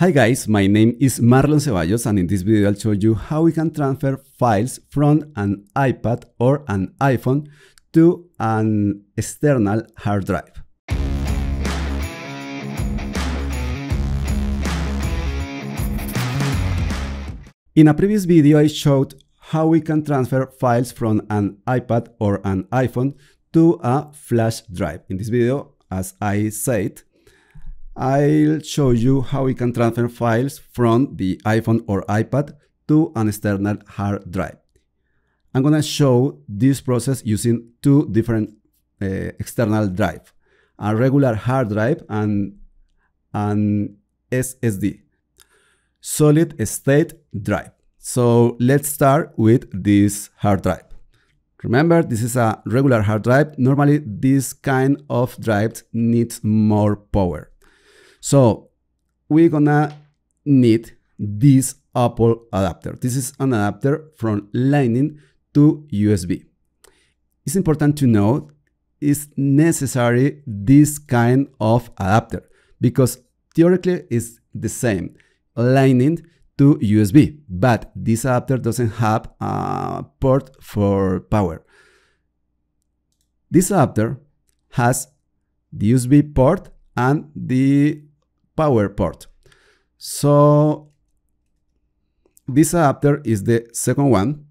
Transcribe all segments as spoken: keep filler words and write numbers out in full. Hi guys, my name is Marlon Ceballos and in this video I'll show you how we can transfer files from an iPad or an iPhone to an external hard drive. In a previous video I showed how we can transfer files from an iPad or an iPhone to a flash drive. In this video, as I said, I'll show you how we can transfer files from the iPhone or iPad to an external hard drive. I'm gonna show this process using two different uh, external drives, a regular hard drive and an S S D, solid state drive. So let's start with this hard drive. Remember, this is a regular hard drive. Normally, this kind of drives needs more power. So we're gonna need this Apple adapter. This is an adapter from Lightning to U S B. It's important to note it's necessary this kind of adapter because theoretically it's the same, Lightning to U S B, but this adapter doesn't have a port for power. This adapter has the U S B port and the power port. So this adapter is the second one.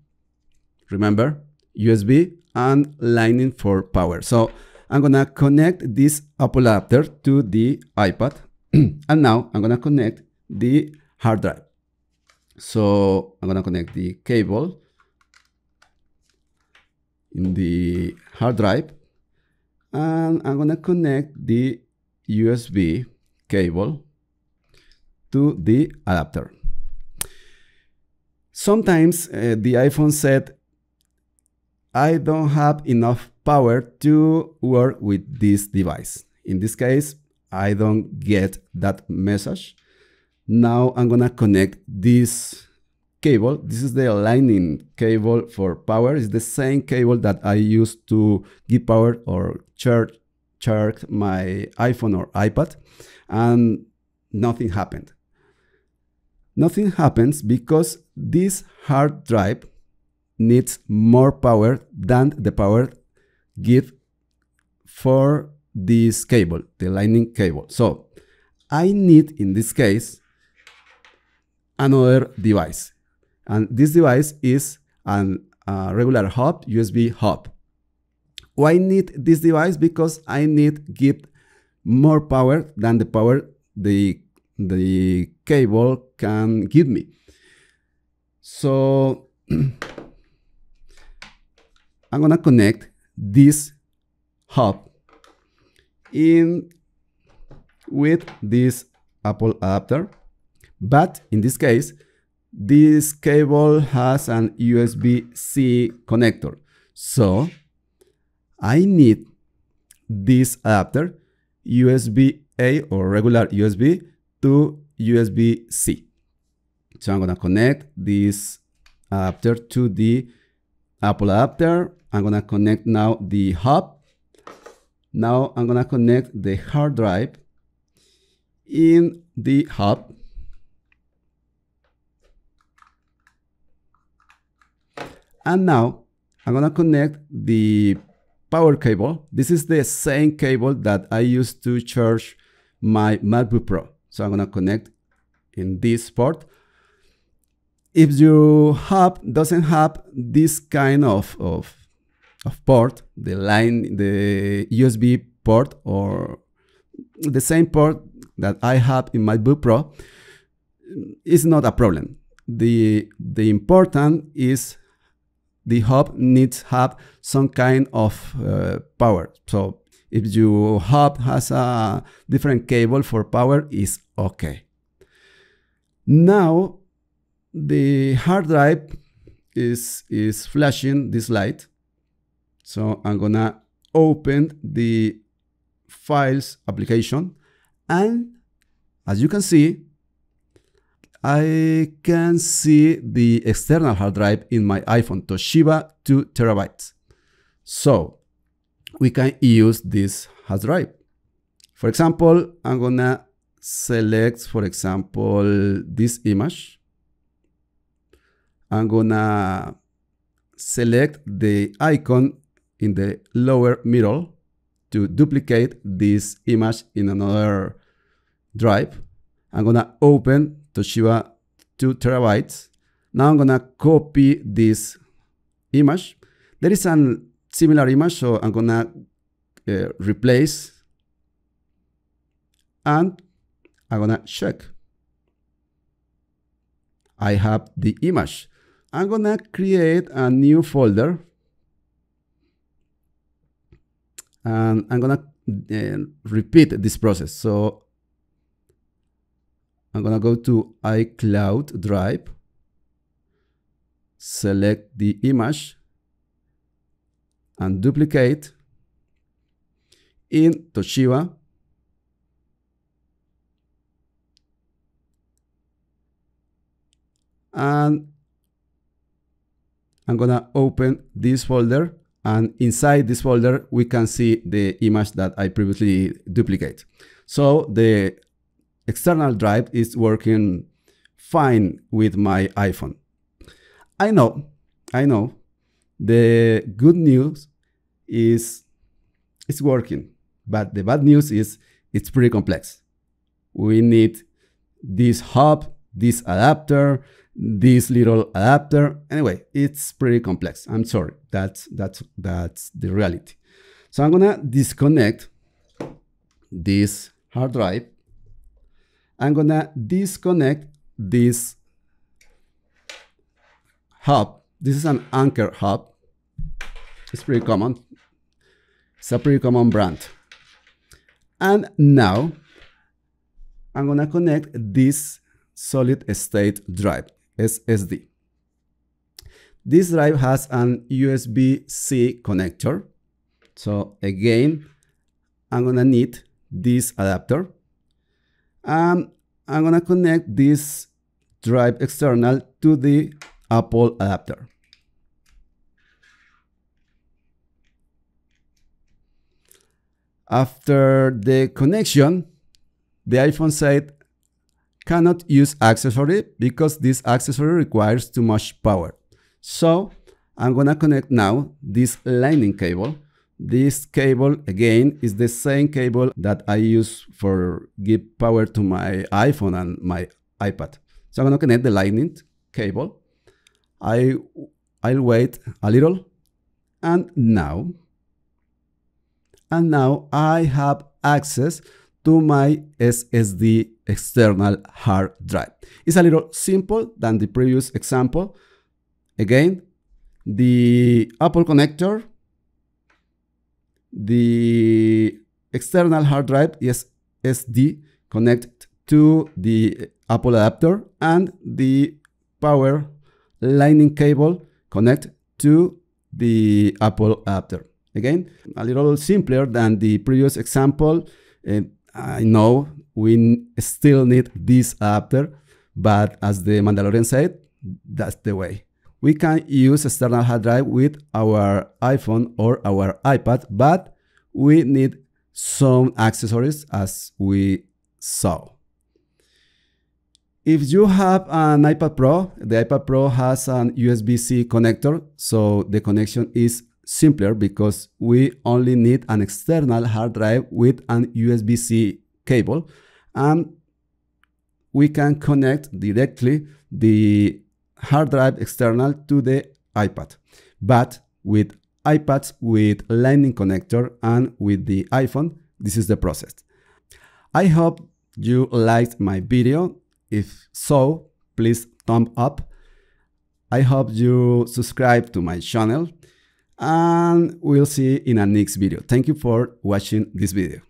Remember, U S B and Lightning for power. So I'm gonna connect this Apple adapter to the iPad. And now I'm gonna connect the hard drive. So I'm gonna connect the cable in the hard drive. And I'm gonna connect the U S B cable to the adapter. Sometimes uh, the iPhone said, I don't have enough power to work with this device. In this case, I don't get that message. Now I'm gonna connect this cable. This is the Lightning cable for power. It's the same cable that I use to give power or charge charge my iPhone or iPad, and nothing happened. Nothing happens because this hard drive needs more power than the power given for this cable, the Lightning cable. So I need, in this case, another device. And this device is an, a regular hub, U S B hub. Why I need this device? Because I need give more power than the power the, the cable can give me. So I'm gonna connect this hub in with this Apple adapter. But in this case, this cable has an U S B C connector. So I need this adapter, U S B A or regular U S B to U S B C. So I'm gonna connect this adapter to the Apple adapter. I'm gonna connect now the hub. Now I'm gonna connect the hard drive in the hub. And now I'm gonna connect the power cable. This is the same cable that I used to charge my MacBook Pro. So I'm gonna connect in this port. If your hub doesn't have this kind of, of, of port, the line, the U S B port or the same port that I have in my MacBook Pro, it's not a problem. The, the important is the hub needs have some kind of uh, power. So if your hub has a different cable for power, it's okay. Now the hard drive is, is flashing this light. So I'm gonna open the files application. And as you can see, I can see the external hard drive in my iPhone, Toshiba two terabytes. So we can use this hard drive. For example, I'm gonna select, for example, this image. I'm gonna select the icon in the lower middle to duplicate this image in another drive. I'm gonna open Toshiba two terabytes. Now I'm gonna copy this image. There is a similar image, so I'm gonna uh, replace, and I'm gonna check. I have the image. I'm gonna create a new folder, and I'm gonna uh, repeat this process. So I'm gonna go to iCloud Drive, select the image, and duplicate in Toshiba. And I'm gonna open this folder, and inside this folder, we can see the image that I previously duplicated. So the external drive is working fine with my iPhone. I know, I know, the good news is it's working, but the bad news is it's pretty complex. We need this hub, this adapter, this little adapter. Anyway, it's pretty complex. I'm sorry, that's, that's, that's the reality. So I'm gonna disconnect this hard drive. I'm gonna disconnect this hub. This is an Anker hub. It's pretty common. It's a pretty common brand. And now I'm gonna connect this solid state drive, S S D. This drive has an U S B C connector. So again, I'm gonna need this adapter. And I'm gonna connect this drive external to the Apple adapter. After the connection, the iPhone said cannot use accessory because this accessory requires too much power. So I'm gonna connect now this Lightning cable. This cable, again, is the same cable that I use for give power to my iPhone and my iPad. So I'm gonna connect the Lightning cable. I, I'll wait a little, and now, and now I have access to my S S D external hard drive. It's a little simple than the previous example. Again, the Apple connector, the external hard drive S S D connected to the Apple adapter, and the power Lightning cable connect to the Apple adapter. Again, a little simpler than the previous example. And I know we still need this adapter, but as the Mandalorian said, that's the way. We can use external hard drive with our iPhone or our iPad, but we need some accessories as we saw. If you have an iPad Pro, the iPad Pro has an U S B C connector, so the connection is simpler because we only need an external hard drive with an U S B C cable, and we can connect directly the hard drive external to the iPad. But with iPads with Lightning connector and with the iPhone, this is the process. I hope you liked my video. If so, please thumb up. I hope you subscribe to my channel, and we'll see in our next video. Thank you for watching this video.